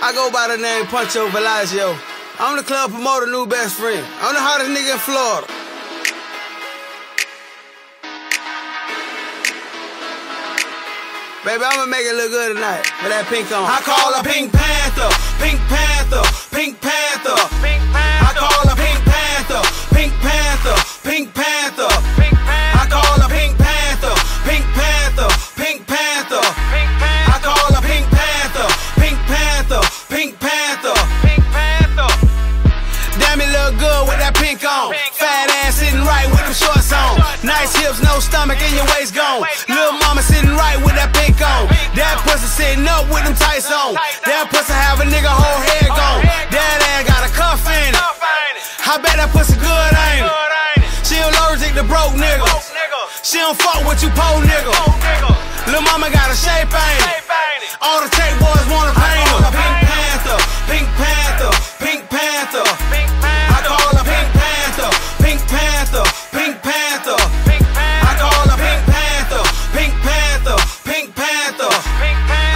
I go by the name Puncho Villashio. I'm the club promoter, new best friend. I'm the hottest nigga in Florida. Baby, I'ma make it look good tonight with that pink on. I call her Pink Panther, Pink Panther, Pink Panther, Pink Panther. I call her Pink Panther, Pink Panther, Pink Panther, Pink Panther. I call her Pink Panther, Pink Panther, Pink Panther, Pink Panther. I call her Pink Panther, Pink Panther, Pink Panther, Pink Panther. Damn, it look good with that pink on. Fat ass sitting right with them shorts on. Nice hips, no stomach, and your waist gone. Little mama sitting right with that pink on. That pussy sitting up with them tights on. That pussy have a nigga whole head gone. That ass got a cuff in it. I bet that pussy good, ain't it? She allergic to broke niggas. She don't fuck with you poor nigga. Lil' mama got a shape, ain't it? All the tape boys wanna paint her. Pink Panther, Pink Panther, Pink Panther. I call her Pink Panther, Pink Panther, Pink Panther. I call her Pink Panther, Pink Panther, Pink Panther.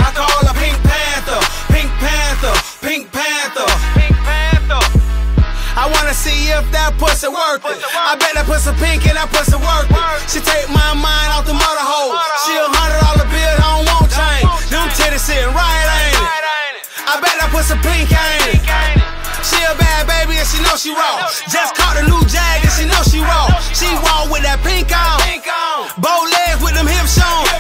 I call her Pink Panther, Pink Panther, Pink Panther. I wanna see if that pussy worth it. I bet that pussy pink and that pussy worth it. She take my mind off the mother hole. She a $100 bill, I don't want change. Them titties sitting right, ain't it? I bet that pussy pink, ain't it? She a bad baby and she know she raw. Just caught a new jag and she know she raw. She raw with that pink on. Bow legs with them hips shown.